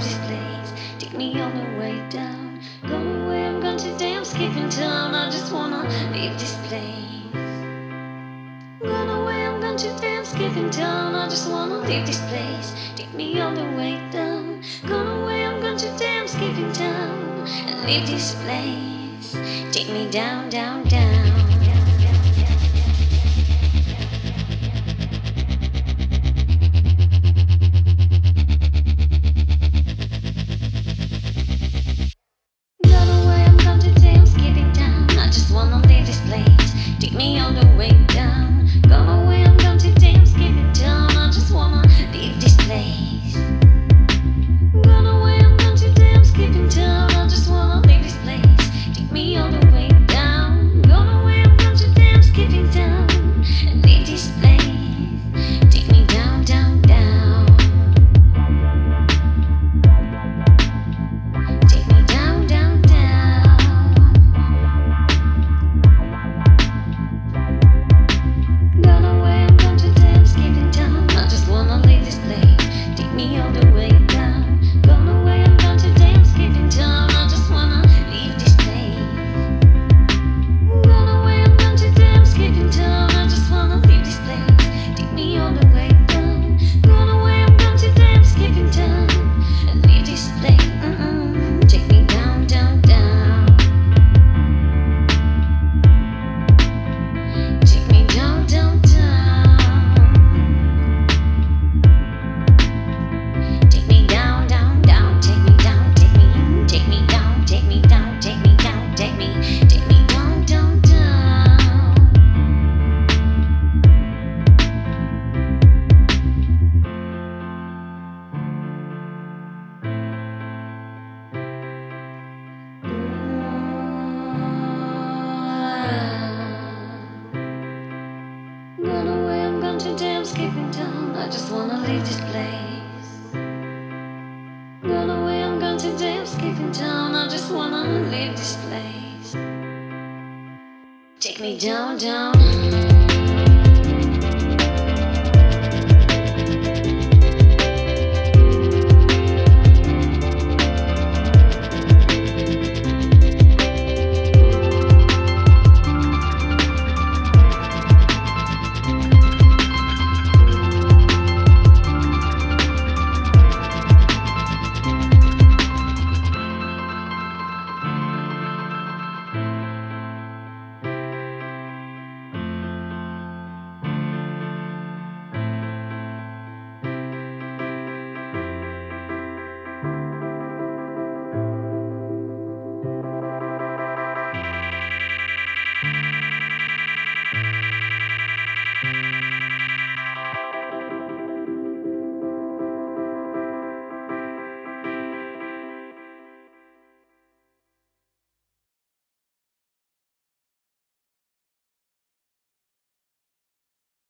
first place. Take me on the way down. Go away, I'm gone today, I'm skipping town. I just wanna leave this place. Gone away, I'm gone today, I'm skipping town. I just wanna leave this place. Take me on the way down. Gone away, I'm gone today, I'm skipping town. And leave this place. Take me down, down, down. Today I'm skipping town, I just wanna leave this place. Gone away, I'm gone today, I'm skipping town, I just wanna leave this place. Take me down, down.